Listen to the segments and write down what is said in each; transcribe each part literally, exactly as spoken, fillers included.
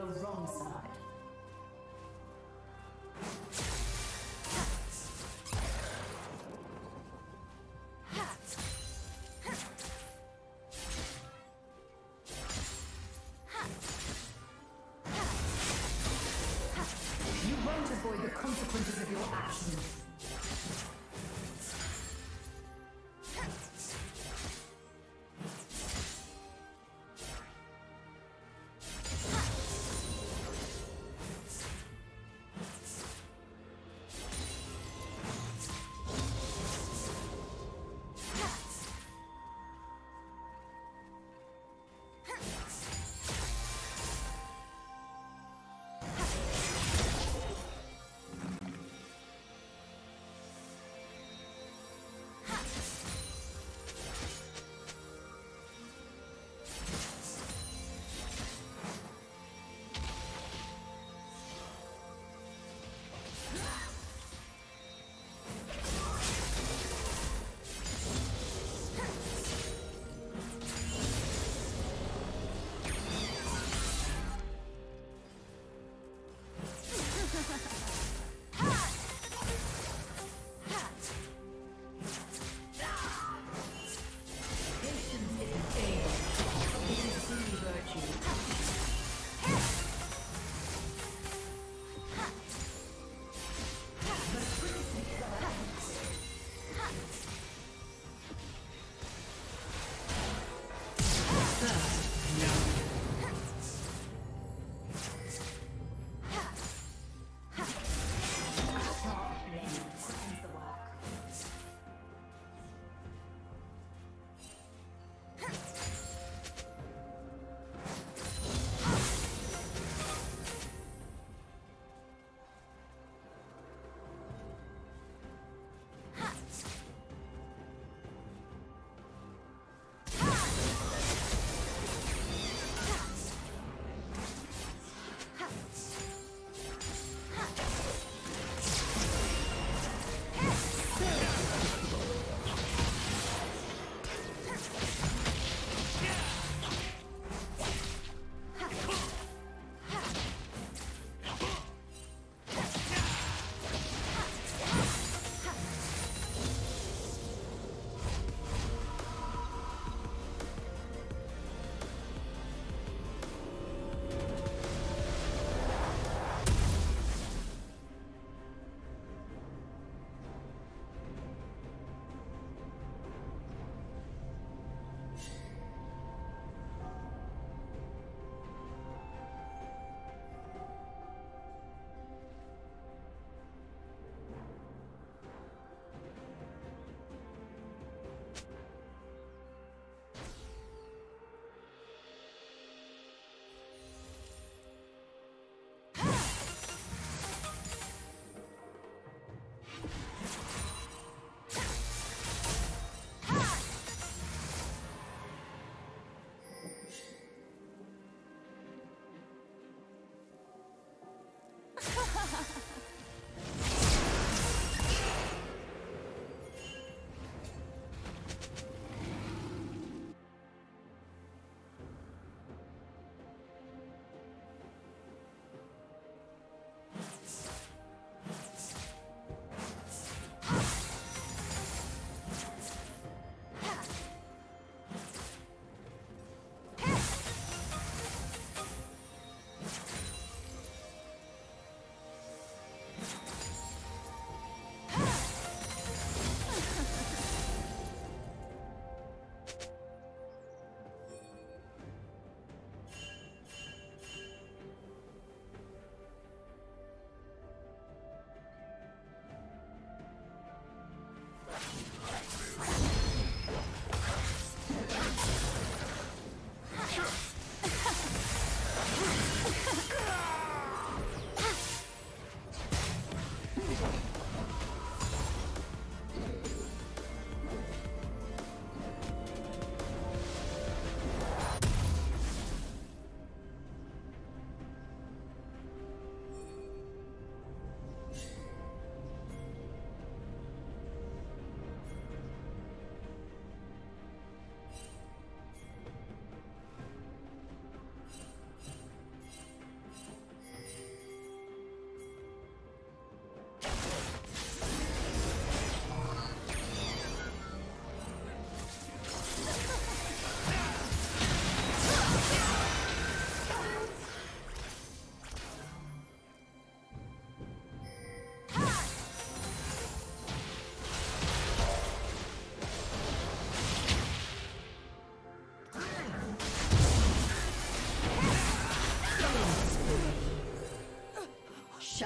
the wrong side. You won't avoid the consequences of your actions.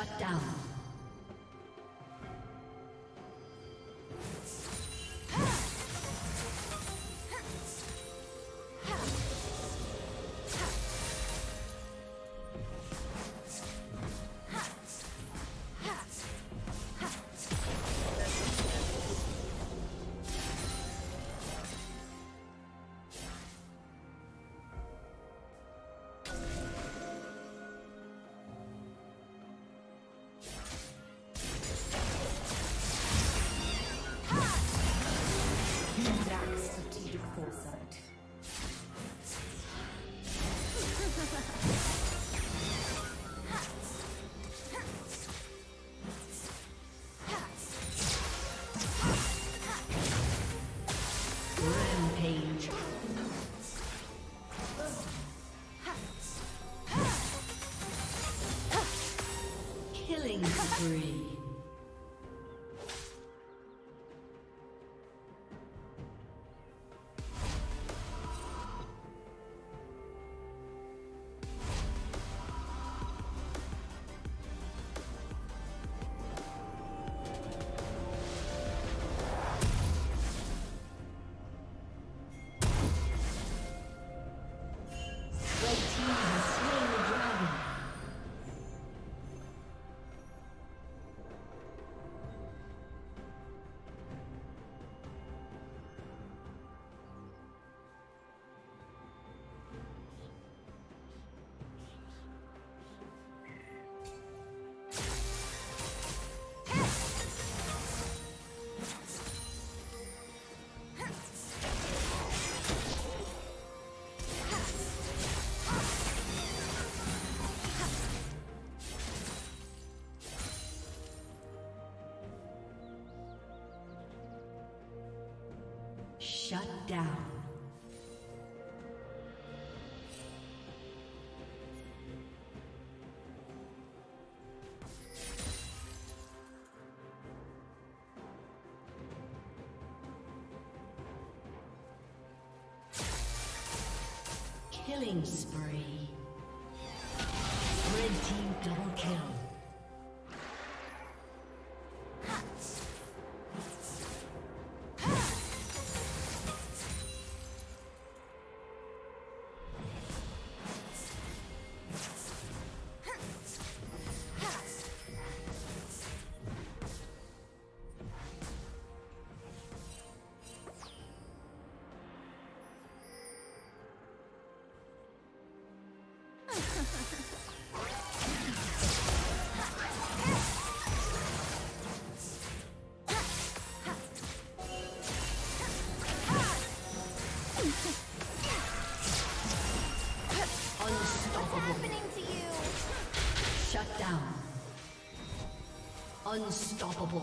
Shut down. Three. Shut down. Killing spree. Red team double kill. Unstoppable.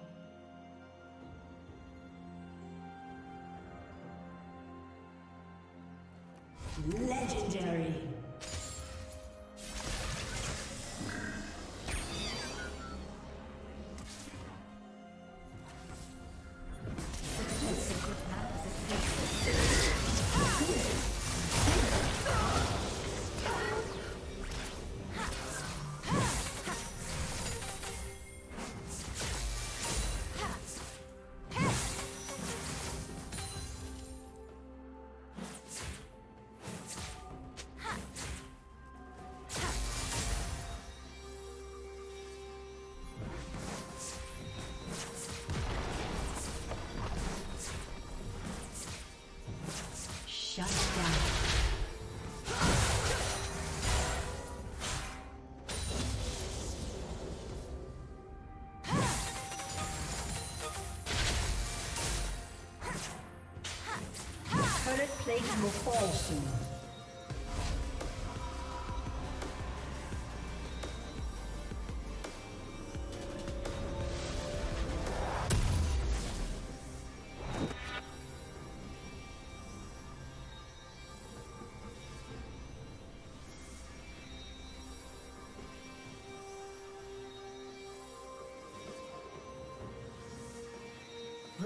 Legendary. Will fall soon.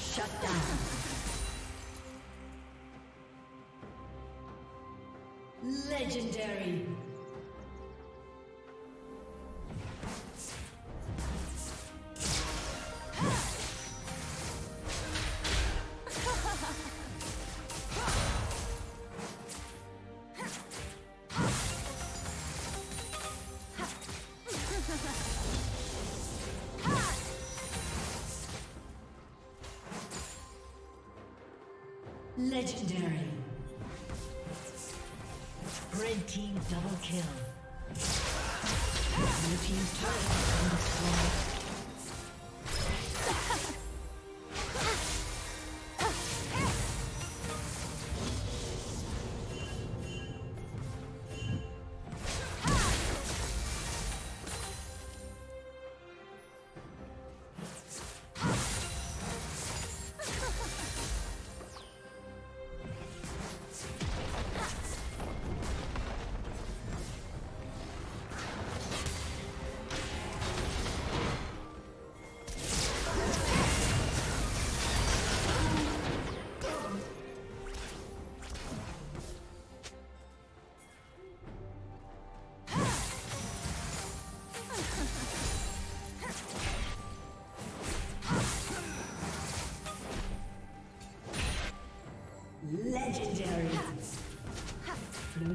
Shut down. Legendary. Legendary. Red team double kill. Blue team's turret has been destroyed. Legendary. Blue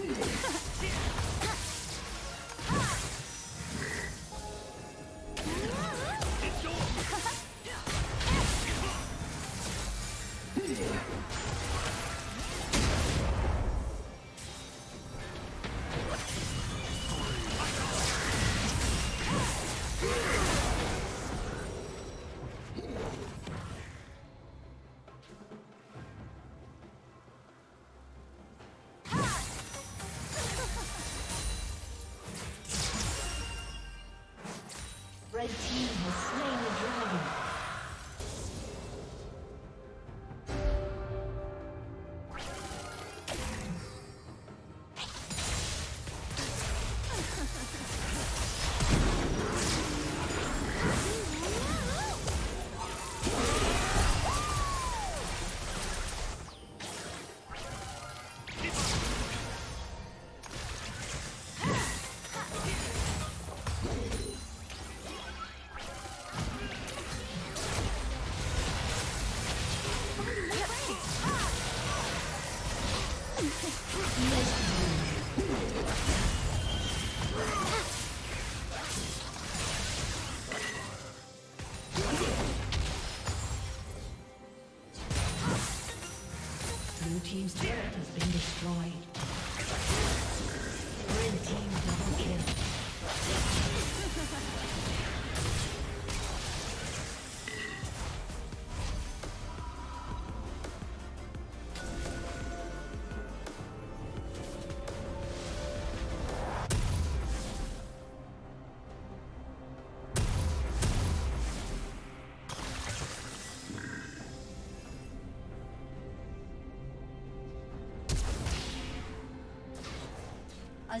I Blue team's turret has been destroyed. Red team double kill. A